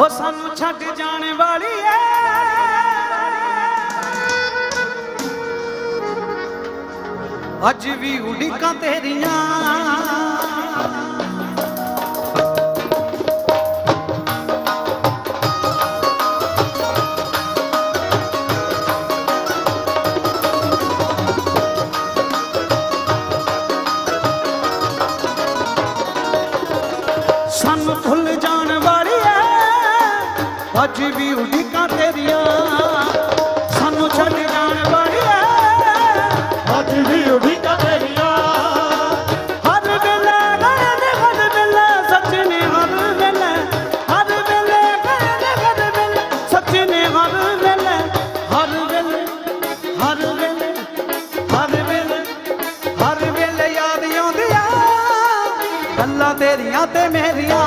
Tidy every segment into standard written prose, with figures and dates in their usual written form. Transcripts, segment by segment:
वो सानू छड़ जाने वाली है, अज भी उड़ीकां तेरियां अज भी उड़ीकां तेरियां, सानू छड़ जाण वाली है, अज भी उड़ीकां तेरियां। हर वेले करदे हर वेले सच ने, हर वेले करदे हर वेले सच ने, हर वेले हर वेले हर वेले हर वेले हर वेले याद आउंदी आ गल्लां तेरियां ते मेरियां।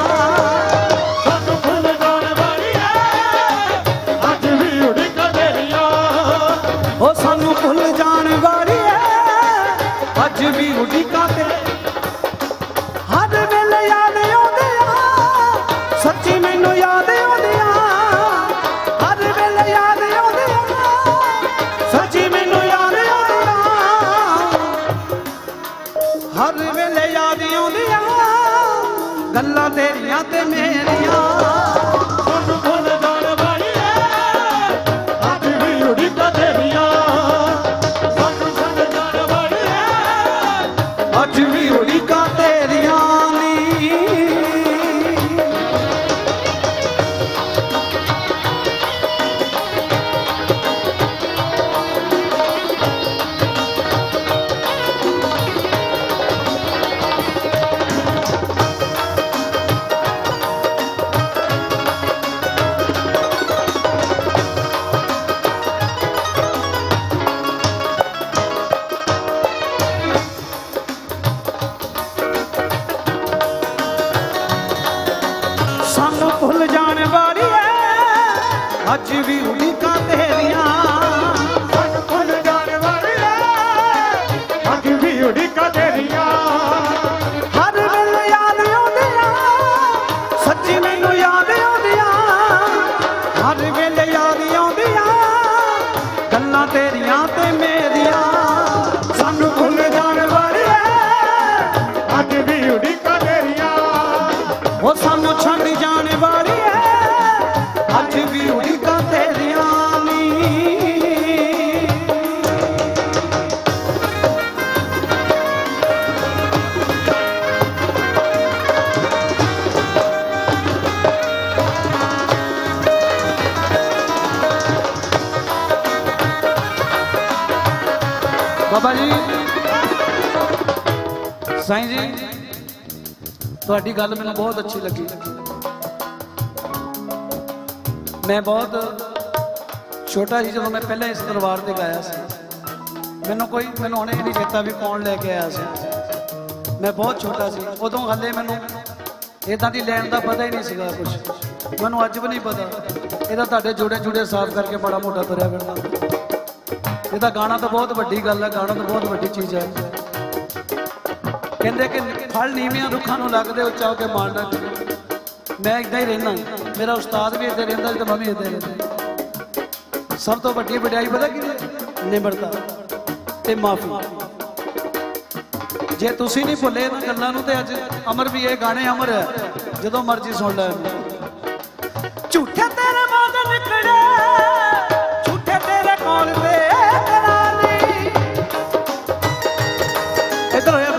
हर वेले याद आउंदियां गल्लां तेरियां ते मेरियां। सानू भुल जाण वाली है, अज भी उड़ीकां तेरियां, सानू छड़ जाण वाली है, अज भी उड़ीकां तेरियां। अज भी उड़ीकां तेरियां, सानू भुल जाण वाली है, अज भी उड़ीकां तेरियां। हर वेले याद आउंदियां सच्ची मैनू याद आउंदियां, हर वेले याद आउंदियां गल्लां तेरियां ते मेरियां। सानू भुल जाण वाली है, अज भी उड़ीकां तेरियां, वो सानू छड़ जाण वाली है, अज भी उड़ीकां तेरियां। बाबा जी साईं जी तुहाडी गल मैनूं बहुत अच्छी लगी। मैं बहुत छोटा ही जो मैं पहले इस दरबार से गाया मैनू कोई मैंने हमने नहीं चेता भी कौन लैके आया सी। मैं बहुत छोटा सी उदों हले मैनू इदां दी लैन का पता ही नहीं सीगा कुछ, मैनू अज भी नहीं पता। इहदा तुहाडे जोड़े जुड़े साफ करके बड़ा मोटा तुरिया फिरदा। इहदा गाना तो बहुत वड्डी गल है, गाना तो बहुत वड्डी चीज़ है। कहंदे कि फल नीवियां रुखां नूं लगदे उच्चा के माण रख। मैं इदां ही रहना, मेरा उस्ताद भी इधर रहा तो मैं भी इधर रहा। सब तो वड्डी वड्डाई पता कि निमरता ते माफी। जे तुसीं नहीं भुले इन गल्लां नूं ते अज अमर भी ये गाने अमर है, जदों मर्जी सुन लै। झूठे तेरे बादल खड़े, झूठे तेरे कोल दे करानी। इधर होया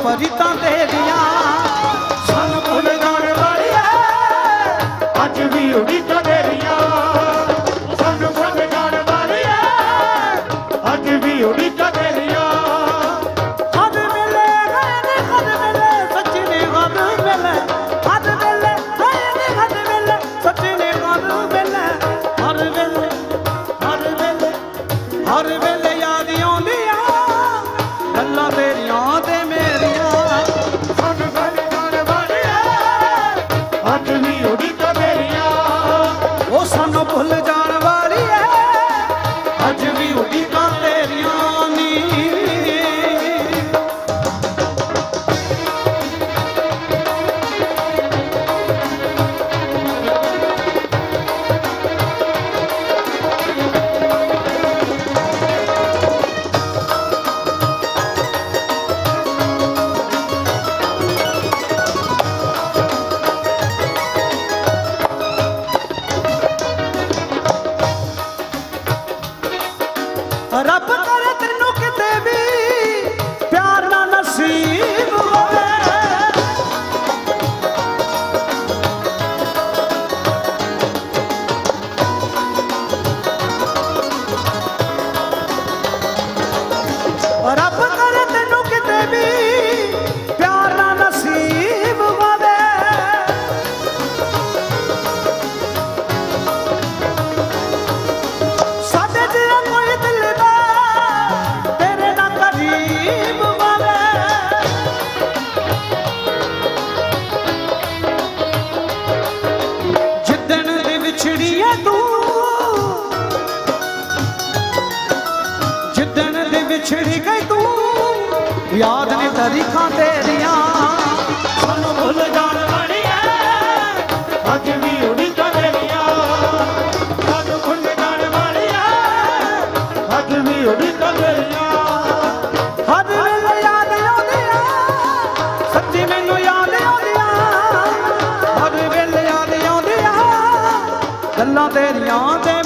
परितां तेरियां, सानू भुल जाण वाली है, अज भी उड़ीकां तेरियां, सानू भुल जाण वाली है। रब करे तेनू किते भी प्यार ना नसीब होवे। छिड़ी गई तू याद ने तरीका तेरिया सानू भुल जान बनी अज भी उड़ी तेरिया सानू भुल जान बनी अज भी उड़ी तेरिया हर वेले याद आउंदी सच्ची मैनू याद आउंदी हर वेले याद आउंदी गल्लां तेरियां।